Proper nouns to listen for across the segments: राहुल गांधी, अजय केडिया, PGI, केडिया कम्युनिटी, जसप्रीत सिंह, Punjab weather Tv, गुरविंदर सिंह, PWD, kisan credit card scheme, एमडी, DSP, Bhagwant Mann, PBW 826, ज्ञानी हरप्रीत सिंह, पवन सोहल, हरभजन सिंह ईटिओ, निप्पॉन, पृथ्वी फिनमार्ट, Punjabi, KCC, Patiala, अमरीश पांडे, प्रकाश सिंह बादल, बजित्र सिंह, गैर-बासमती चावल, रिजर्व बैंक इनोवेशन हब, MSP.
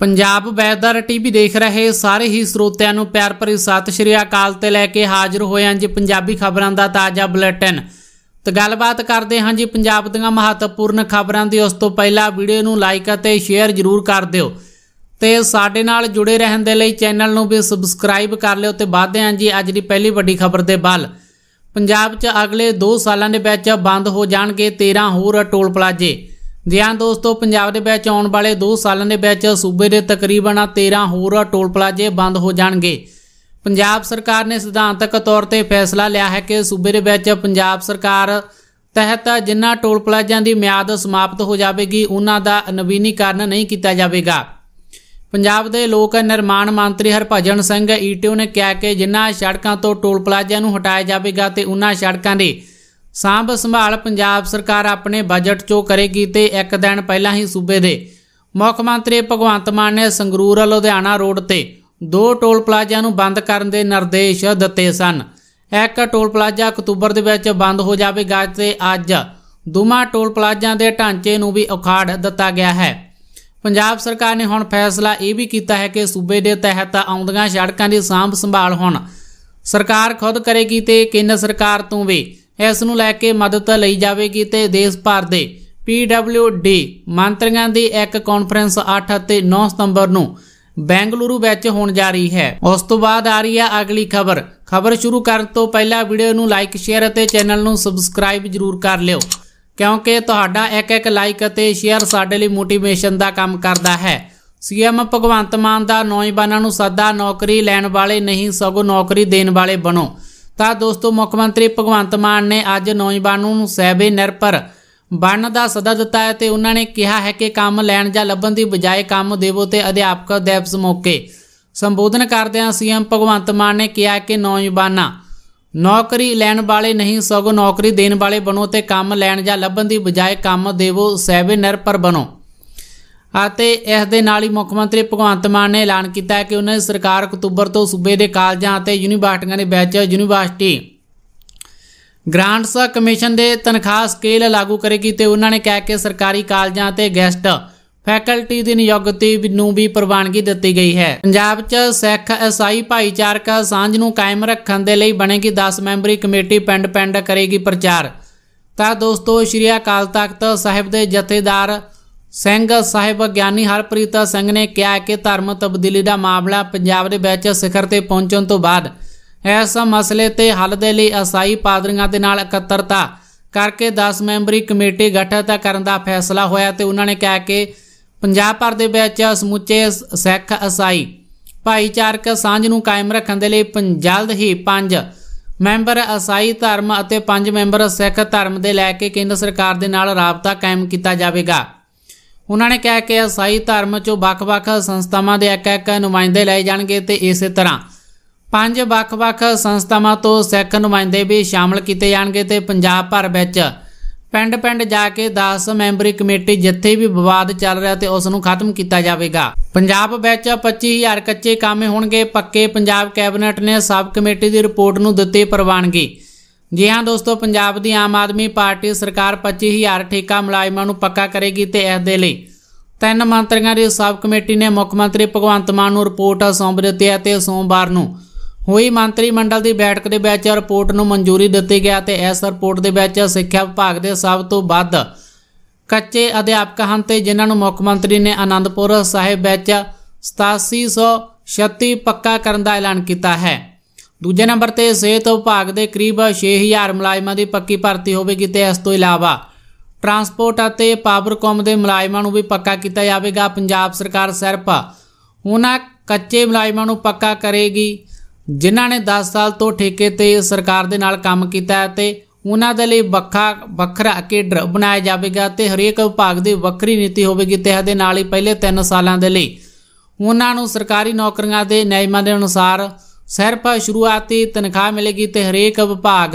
Punjab weather TV देख रहे सारे ही ਸਰੋਤਿਆਂ ਨੂੰ प्यार भरी सत श्री अकाल ते लैके हाजिर होए हैं जी पंजाबी खबरां दा ताज़ा बुलेटिन। तो गलबात करते हैं जी पंजाब दीआं महत्वपूर्ण खबरां दी। उस तो पहला वीडियो नूं लाइक अते शेयर जरूर कर दिओ ते साडे नाल जुड़े रहण दे लई चैनल नूं भी सबसक्राइब कर लिओ। ते वधदे हां जी अज दी पहली वड्डी खबर दे बल। पंजाब च अगले 2 सालां दे विच बंद हो जाणगे 13 होर टोल प्लाजे। जी हाँ दोस्तों, पंजाब के विच आने वाले 2 सालों के विच सूबे के तकरीबन 13 होर टोल प्लाजे बंद हो जाएंगे। पंजाब सरकार ने सिद्धांतक तौर पर फैसला लिया है कि सूबे के विच पंजाब सरकार तहत जिन्हों टोल प्लाजों की म्याद समाप्त हो जाएगी उन्हों का नवीनीकरण नहीं किया जाएगा। पंजाब के लोक निर्माण मंत्री हरभजन सिंह ईटिओ ने कहा कि जिन्होंने सड़कों तो टोल प्लाजों को हटाया जाएगा तो उन्होंने सड़कों की सांभ संभाल पंजाब सरकार अपने बजट चो करेगी। तो एक दिन पहला ही सूबे के मुख्य मंत्री भगवंत मान ने संगरूर लुधियाना रोड से 2 टोल प्लाजों बंद करने के निर्देश दिते सन। एक टोल प्लाजा अक्तूबर के बंद हो जाएगा तो अज दोवां टोल प्लाजा के ढांचे को भी उखाड़ दिता गया है। पंजाब सरकार ने हुण फैसला ये भी किया है कि सूबे के तहत आउंदियां सड़कों की सांभ संभाल हुण सरकार खुद करेगी तो केंद्र सरकार तो भी इस नूं लैके मदद लई जाएगी। तो देश भर के PWD मंत्रियों की एक कॉन्फ्रेंस 8 ते 9 सितंबर नूं बेंगलुरु विच होण जा रही है। उस तो बाद आ रही है अगली खबर। खबर शुरू करने तो पहला वीडियो नूं लाइक शेयर अते चैनल नूं सबसक्राइब जरूर कर लिओ क्योंकि तुहाडा एक लाइक अते शेयर साडे लई मोटिवेशन का काम करता है। CM भगवंत मान दा नौजवानों नूं सदा नौकरी लैण वाले नहीं सगों नौकरी देण वाले बनो। ਤਾਂ ਦੋਸਤੋ ਮੁੱਖ ਮੰਤਰੀ ਭਗਵੰਤ ਮਾਨ ਨੇ ਅੱਜ ਨੌਜਵਾਨਾਂ ਨੂੰ ਸੈਬੇ ਨਿਰਭਰ ਬਣਨ ਦਾ ਸੱਦਾ ਦਿੱਤਾ ਹੈ ਤੇ ਉਹਨਾਂ ਨੇ ਕਿਹਾ ਹੈ ਕਿ ਕੰਮ ਲੈਣ ਜਾਂ ਲੱਭਣ ਦੀ ਬਜਾਏ ਕੰਮ ਦੇਵੋ ਤੇ ਅਧਿਆਪਕ ਦਿਵਸ ਮੌਕੇ ਸੰਬੋਧਨ ਕਰਦਿਆਂ CM ਭਗਵੰਤ ਮਾਨ ਨੇ ਕਿਹਾ ਕਿ ਨੌਜਵਾਨਾਂ ਨੌਕਰੀ ਲੈਣ ਵਾਲੇ ਨਹੀਂ ਸਗੋਂ ਨੌਕਰੀ ਦੇਣ ਵਾਲੇ ਬਣੋ ਤੇ ਕੰਮ ਲੈਣ ਜਾਂ ਲੱਭਣ ਦੀ ਬਜਾਏ ਕੰਮ ਦੇਵੋ ਸੈਬੇ ਨਿਰਭਰ ਬਣੋ। ਅਤੇ ਇਸ ਦੇ ਨਾਲ ਹੀ ਮੁੱਖ ਮੰਤਰੀ ਭਗਵੰਤ ਮਾਨ ਨੇ ਐਲਾਨ ਕੀਤਾ ਹੈ ਕਿ ਉਹਨਾਂ ਦੀ ਸਰਕਾਰ ਅਕਤੂਬਰ ਤੋਂ ਸੂਬੇ ਦੇ ਕਾਲਜਾਂ ਅਤੇ ਯੂਨੀਵਰਸਿਟੀਆਂ ਦੇ ਵਿੱਚ ਯੂਨੀਵਰਸਿਟੀ ਗ੍ਰਾਂਟਸ ਕਮਿਸ਼ਨ ਦੇ ਤਨਖਾਹ ਸਕੇਲ ਲਾਗੂ ਕਰੇਗੀ। ਤੇ ਉਹਨਾਂ ਨੇ ਕਹਿ ਕੇ ਸਰਕਾਰੀ ਕਾਲਜਾਂ ਅਤੇ ਗੈਸਟ ਫੈਕਲਟੀ ਦੀ ਨਿਯੁਕਤੀ ਨੂੰ ਵੀ ਪ੍ਰਵਾਨਗੀ ਦਿੱਤੀ ਗਈ ਹੈ। ਪੰਜਾਬ 'ਚ ਸਿੱਖ ਈਸਾਈ ਭਾਈਚਾਰਕ ਸਾਂਝ ਨੂੰ ਕਾਇਮ ਰੱਖਣ ਦੇ ਲਈ ਬਣੇਗੀ 10 ਮੈਂਬਰੀ ਕਮੇਟੀ ਪਿੰਡ-ਪਿੰਡ ਕਰੇਗੀ ਪ੍ਰਚਾਰ। ਤਾਂ ਦੋਸਤੋ ਸ਼੍ਰੀ ਅਕਾਲ ਤਖਤ ਸਾਹਿਬ ਦੇ ਜਥੇਦਾਰ सिंह साहिब ज्ञानी हरप्रीत सिंह ने कहा कि धर्म तब्दीली का मामला पंजाब के विच सिखर से पहुँचने तो बाद इस मसले ते हल दे लई ईसाई पादरियों के नाल इकत्तरता करके 10 मैंबरी कमेटी गठित करने का फैसला होया। तो उन्होंने कहा कि पंजाब भर के विच समुचे सिख ईसाई भाईचारक सांझ नूं कायम रखने के लिए जल्द ही 5 मैंबर ईसाई धर्म और 5 मैंबर सिख धर्म के लैके केंद्र सरकार के नाल राबता कायम किया जाएगा। उन्होंने कहा कि ईसाई धर्म चो ਵੱਖ-ਵੱਖ संस्थावां दे एक-एक नुमाइंदे लाए जाएंगे। तो इस तरह 5 ਵੱਖ-ਵੱਖ संस्थावां तो सिख नुमाइंदे भी शामिल किए जाएंगे। तो पंजाब भर विच पिंड-पिंड जाके 10 मैंबरी कमेटी जिथे भी विवाद चल रहा तो उसनूं खत्म किया जाएगा। पंजाब विच 25,000 कच्चे काम होणगे पक्के। पंजाब कैबिनेट ने सब कमेटी की रिपोर्ट नूं दित्ती प्रवानगी। जी हाँ दोस्तों, पंजाब की आम आदमी पार्टी सरकार 25,000 ठेका मुलाजमां नूं पक्का करेगी। तो इस दे लई 3 मंत्रियों की सब कमेटी ने मुख्य मंत्री भगवंत मान नूं रिपोर्ट सौंप दित्ती है। तो सोमवार नूं हुई मंत्रीमंडल की बैठक के विच रिपोर्ट नूं मंजूरी दित्ती गई। तो इस रिपोर्ट के विच सिक्ख्या विभाग के सब तो वध कच्चे अध्यापक हन ते जिन्हां नूं मुख्य मंत्री ने आनंदपुर साहिब विच 8736 पक्का करन दा ऐलान कीता है। दूजे नंबर पर सेहत विभाग के करीब 6,000 मुलाजमान की पक्की भर्ती होगी। तो इस तो इलावा ट्रांसपोर्ट और पावरकॉम के मुलाजमान भी पक्का किया जाएगा। पंजाब सरकार सिर्फ उन्हां कच्चे मुलाजमान पक्का करेगी जिन्हां ने 10 साल तो ठेके ते सरकार दे नाल काम कीता है। तो उन्हां दे लई वखरा केडर बनाया जाएगा। तो हरेक विभाग की वक्री नीति होगी। तो इस दे नाल ही पहले 3 सालों के लिए उन्हां नूं सरकारी नौकरियां के नियमां दे अनुसार सिर्फ शुरुआती तनख्वाह मिलेगी। तो हरेक विभाग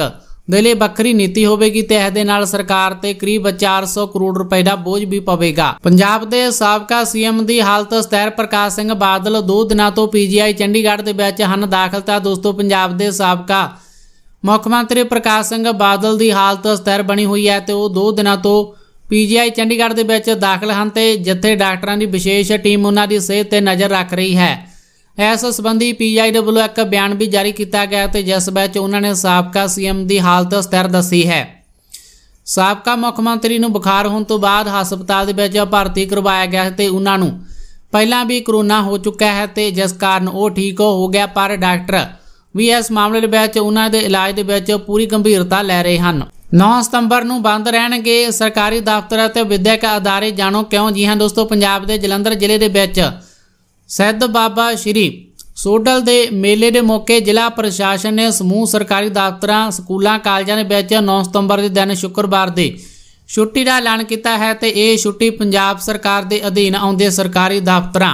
दे लई वक्री नीति होगी। तो इस दे नाल सरकार ते करीब 400 करोड़ रुपए का बोझ भी पवेगा। पंजाब के साबका CM की हालत सतैर प्रकाश सिंह बादल 2 दिनों तो PGI चंडीगढ़ के विच हन दाखिल। तां दोस्तों पंजाब के साबका मुख्य मंत्री प्रकाश सिंह बादल की हालत सतैर बनी हुई है। तो 2 दिनों तो पीजीआई चंडीगढ़ के विच दाखिल हैं जिथे डाक्टरों की विशेष टीम उन्होंने सेहत पर नज़र रख रही है। इस संबंधी पीजीआई के वालों एक बयान भी जारी किया गया तो जिस विच उन्होंने साबका सीएम की हालत स्थिर दसी है। साबका मुख्यमंत्री नूं बुखार होने तो बाद हस्पताल दे विच भर्ती करवाया गया तो उन्होंने पहला भी करोना हो चुका है तो जिस कारण वो ठीक हो गया, पर डॉक्टर भी इस मामले विच उन्हां दे इलाज दे विच पूरी गंभीरता लै रहे हैं। 9 सितंबर नूं बंद रहणगे सरकारी दफ्तर ते विद्यक अदारे, जाणो क्यों। जी हाँ दोस्तों, पंजाब के जलंधर जिले के विच सिद्ध बाबा श्री सोडल के मेले के मौके जिला प्रशासन ने समूह सरकारी दफ्तर स्कूलों कालजां दे विच 9 सितंबर के दिन शुक्रवार की छुट्टी का ऐलान किया है तो ये छुट्टी पंजाब सरकार के अधीन आउंदे सरकारी दफ्तर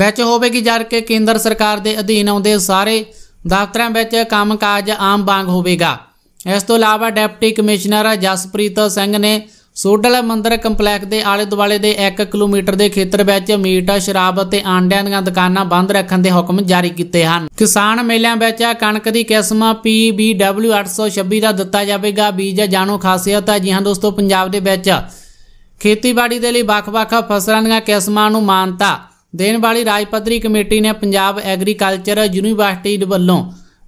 विच होवेगी, जबकि केंद्र सरकार के अधीन आउंदे सारे दफ्तर विच कामकाज आम वांग होवेगा। इस तो इलावा डिप्टी कमिश्नर जसप्रीत सिंह ने सोडल मंदिर कंपलैक्स के आले दुआले के 1 किलोमीटर के खेत्र में मीट, शराब और आंडिया दी दुकानां बंद रखने के हुक्म जारी किए हैं। किसान मेलों में कणक की किस्म PBW 826 का दिता जाएगा बीज, जानो खासियत। जी हाँ दोस्तों, पंजाब के खेतीबाड़ी के लिए ਵੱਖ-ਵੱਖ फसलों दी किस्मां नूं मानता देने वाली राज पद्धरी कमेटी ने पंजाब एग्रीकल्चर यूनीवर्सिटी वालों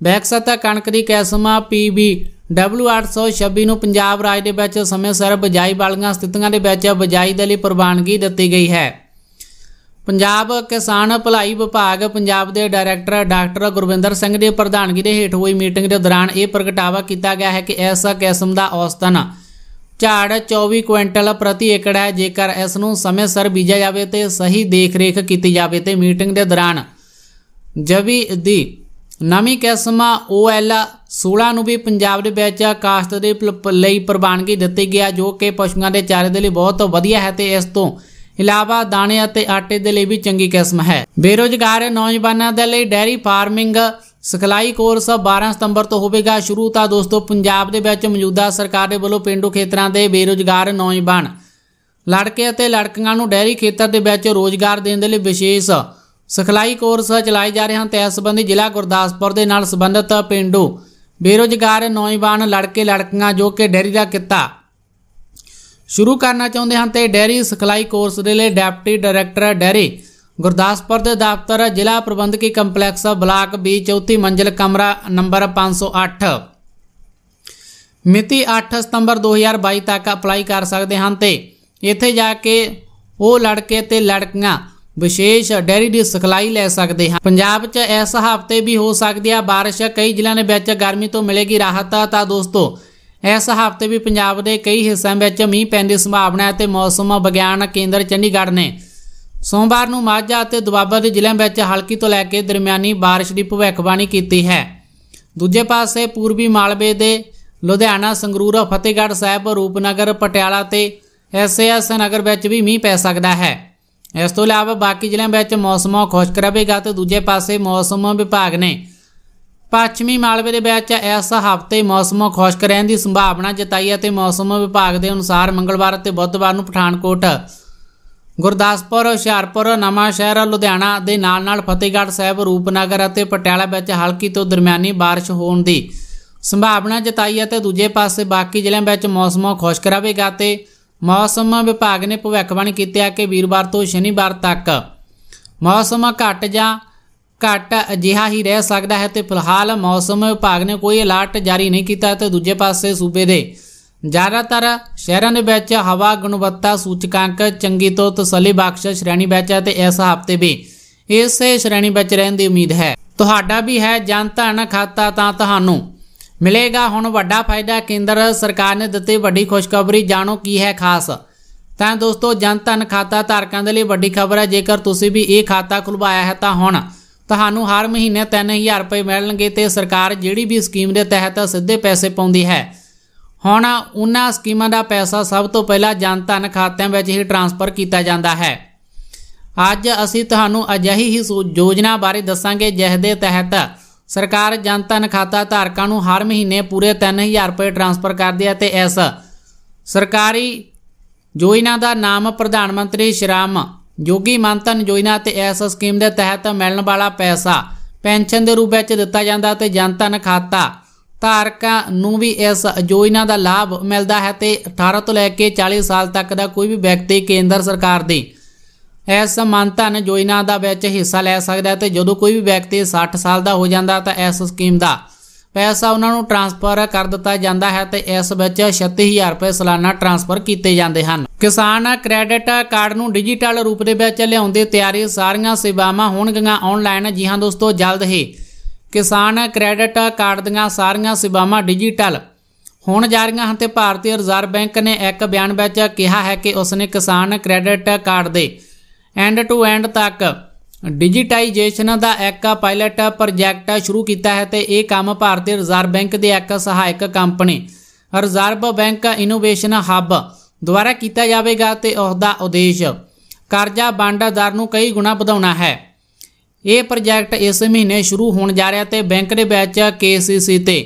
विकसित कणक की किस्म PBW 826 नूं पंजाब राज दे विच समय सिर बिजाई वालीआं स्थितिआं दे विच बिजाई दे लई प्रवानगी दित्ती गई है। पंजाब किसान भलाई विभाग पंजाब दे डायरैक्टर डॉक्टर गुरविंदर सिंह दी प्रधानगी दे हेठ होई मीटिंग दे दौरान यह प्रगटावा किया गया है कि इस किस्म का औसतन झाड़ 24 क्विंटल प्रति एकड़ है। जेकर इस नूं समय सिर बीजा जाए तो सही देख रेख की जाए तो मीटिंग के दौरान जवी दी नवी किस्म OL 16 नूं भी पंजाब दे विच काश्त दे लई प्रवानगी दित्ती गई, जो कि पशुओं के चारे के लिए बहुत वधिया है तो इस तों इलावा दाणे अते आटे के लिए भी चंगी किस्म है। बेरोजगार नौजवानों के लिए डेयरी फार्मिंग सिखलाई कोर्स 12 सितंबर तो होगा शुरू। तो दोस्तों, पंजाब दे विच मौजूदा सरकार दे वल्लों पेंडू खेतरां दे बेरोजगार नौजवान लड़के अते लड़कियां नूं डेयरी खेतर दे विच रोजगार देने लई विशेष सिखलाई कोर्स चलाए जा रहे हैं। तो इस संबंधी जिला गुरदासपुर दे नाल संबंधित पेंडू बेरोजगार नौजवान लड़के लड़कियां जो कि डेयरी का किता शुरू करना चाहते हैं तो डेयरी सिखलाई कोर्स के लिए डिप्टी डायरैक्टर डेयरी गुरदासपुर के दफ्तर जिला प्रबंधकी कंपलैक्स ब्लाक B 4थी मंजिल कमरा नंबर 508 मिति 8 सितंबर 2022 तक अप्लाई कर सकते हैं। तो इत्थे जाके वो लड़के ते लड़कियां विशेष डेयरी की सिखलाई ले सकते हैं। पंजाब इस हफ्ते भी हो सकती है बारिश, कई जिलों में गर्मी तो मिलेगी राहत। तो दोस्तों, इस हफ्ते भी पंजाब के कई हिस्सों में मींह पैण की संभावना है। मौसम विज्ञान केंद्र चंडीगढ़ ने सोमवार को माझा और दुआबा के जिलों में हल्की तो लैके दरमियानी बारिश की भविष्यवाणी की है। दूजे पासे पूर्वी मालवे के लुधियाना, संगरूर, फतेहगढ़ साहब, रूपनगर, पटियाला SAS नगर में भी मींह पै सकता है। इस तो इलावा बाकी जिलों में मौसम खुश्क रहेगा। तो दूजे पासे मौसम विभाग ने पश्चिमी मालवे के इस हफ्ते मौसम खुश्क रहने की संभावना जताई है। मौसम विभाग के अनुसार मंगलवार और बुधवार को पठानकोट, गुरदासपुर, हुशियारपुर, नवांशहर, लुधियाना के नाल फतेहगढ़ साहब, रूपनगर और पटियाला में हल्की तो दरमियानी बारिश होने की संभावना जताई है। तो दूजे पासे बाकी जिलों में मौसम खुश्क रहेगा। तो मौसम विभाग ने भविष्यवाणी की है कि वीरवार तो शनिवार तक मौसम घट जा घट अजिहा ही रह सकता है। तो फिलहाल मौसम विभाग ने कोई अलर्ट जारी नहीं किया। तो दूजे पासे सूबे के ज़्यादातर शहरों के हवा गुणवत्ता सूचकांक चंगी तो तसली बख्श श्रेणी में है। तो इस हफ्ते भी इस श्रेणी में रहने की उम्मीद है। तुहाडा भी है जन धन खाता तां तुहानूं मिलेगा हुण वड्डा फायदा। केंद्र सरकार ने दित्ती वड्डी खुशखबरी, जाणो की है खास। तो दोस्तों, जन धन खाता धारकों के लिए वड्डी खबर है। जेकर तुसीं भी ये खाता खुलवाया है तो हुण तुहानूं हर महीने 3000 रुपए मिलणगे। तो सरकार जिहड़ी भी स्कीम के तहत सीधे पैसे पाउंदी है, हुण उन्हां स्कीमां दा पैसा सब तो पहला जन धन खात्यां विच ही ट्रांसफर किया जाता है। अज असीं तुहानूं अजिही ही योजना बारे दस्सांगे जिस दे तहत सरकार जन धन खाता धारकों को हर महीने पूरे 3000 रुपए ट्रांसफर करती है। तो इस सरकारी योजना का नाम प्रधानमंत्री श्रम योगी मानधन योजना। तो इस स्कीम के तहत मिलने वाला पैसा पेनशन के रूप में दिता जाता। तो जन धन खाता धारकों को भी इस योजना का लाभ मिलता है तो 18 तो लैके 40 साल तक का कोई भी व्यक्ति केंद्र सरकार की इस मानधन योजना का हिस्सा ले सकता है। तो जो कोई भी व्यक्ति 60 साल का हो जाता तो इस स्कीम का पैसा उन्होंने ट्रांसफर कर दिता जाता है। तो इस 36,000 रुपए सालाना ट्रांसफर किए जाते हैं। किसान क्रैडिट कार्ड को डिजिटल रूप के लियाने की तैयारी, सारियां सेवावां होणगीआं ऑनलाइन। जी हाँ दोस्तों, जल्द ही किसान क्रैडिट कार्ड दीआं सारियां सेवावां डिजिटल होण जा रही हैं। तो भारतीय रिजर्व बैंक ने एक बयान में कहा है कि उसने किसान क्रैडिट कार्ड के एंड टू एंड तक डिजिटाइजेशन का एक पायलट प्रोजैक्ट शुरू किया है। तो यह काम भारतीय रिजर्व बैंक की एक सहायक company रिजर्व बैंक इनोवेशन हब द्वारा किया जाएगा। तो उसका उद्देश्य कर्जा वंड दर को कई गुणा बढ़ाना है। ये प्रोजैक्ट इस महीने शुरू होने जा रहा है। तो बैंक के विच KCC के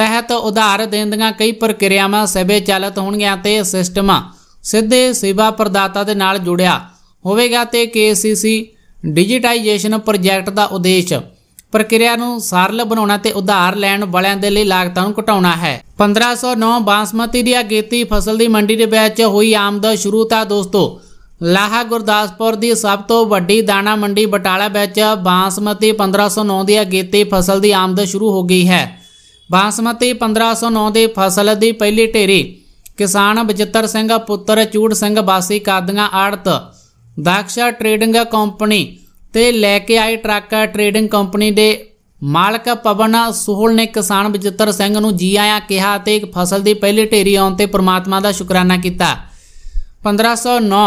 तहत उधार देने दी कई प्रक्रियावां सेवे चालित होणगीआं। तो सिस्टम सीधे सेवा प्रदाता के नाल जुड़िया होगा। तो KCC डिजिटाइजेशन प्रोजैक्ट का उद्देश्य प्रक्रिया सरल बनाना ते उधार लैण वालियां दे लई लागतां नूं घटाउणा है। 1509 बासमती दी अगेती फसल की मंडी दे विच होई आमद शुरू। तां दोस्तों लाहा गुरदासपुर की सब तो वड्डी दाणा मंडी बटाला विच बासमती 1509 की अगेती फसल की आमद शुरू हो गई है। बासमती 1509 की फसल की पहली ढेरी किसान बजित्र सिंह पुत्र चूड़ सिंह वासी कादियां आड़त दक्ष ट्रेडिंग कंपनी ते लैके आई ट्रक ट्रेडिंग कंपनी के मालक पवन सोहल ने किसान बजित्र सिंह नूं जी आया कहा। फसल की पहली ढेरी आने ते परमात्मा का शुकराना किया। 1509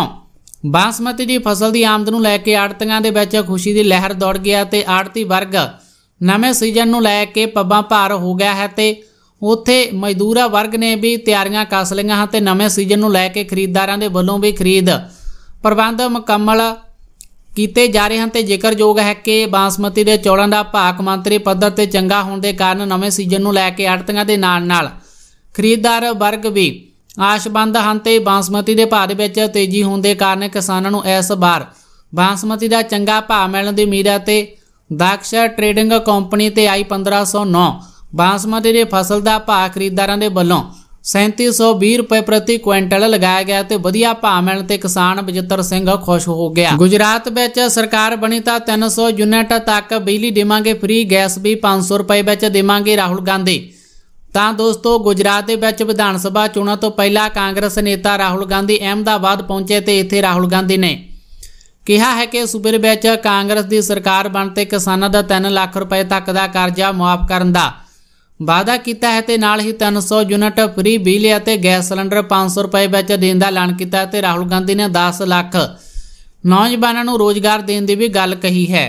बासमती की फसल की आमद नूं लैके आड़तियां दे विच खुशी की लहर दौड़ गया। तो आड़ती वर्ग नवे सीजन नूं लैके पब्बां भार हो गया है। तो उत्थे मजदूर वर्ग ने भी तैयारियां कस लईआं ते नवे सीजन नूं लैके खरीददारां दे वल्लों भी खरीद प्रबंध मुकम्मल किए जा रहे हैं। तो जिक्रयोग है कि बासमती के चौलों का भाक मंत्री पद्धर से चंगा होने के कारण नवे सीजन में लैके आड़तियों के नाल खरीददार वर्ग भी आशबंद हैं। तो बासमती के भाव में तेजी होने के कारण किसानों को इस बार बासमती का चंगा भाव मिलने की उम्मीद है। तो दक्ष ट्रेडिंग कंपनी से आई 1509 बासमती की फसल का भाव खरीददारों के वालों 3720 रुपए प्रति क्विंटल लगाया गया। तो वधिया भाव मिलने ते किसान बजित्र सिंह खुश हो गया। गुजरात विच सरकार बनी तां 300 यूनिट तक बिजली देवांगे फ्री, गैस भी 500 रुपए विच देवांगे राहुल गांधी। तां दोस्तों गुजरात दे विच विधान सभा चुनाव तो पहला कांग्रेस नेता राहुल गांधी अहमदाबाद पहुंचे। तो इत्थे राहुल गांधी ने कहा है कि सूबे विच कांग्रेस की सरकार बनते किसानों का 3 लाख रुपए तक का कर्जा मुआफ करन दा वादा किया है। तो नाल ही 300 यूनिट फ्री बिजली और गैस सिलेंडर 500 रुपए विच देण दा ऐलान किया। राहुल गांधी ने 10 लाख नौजवानों को रोजगार देने की भी गल कही है।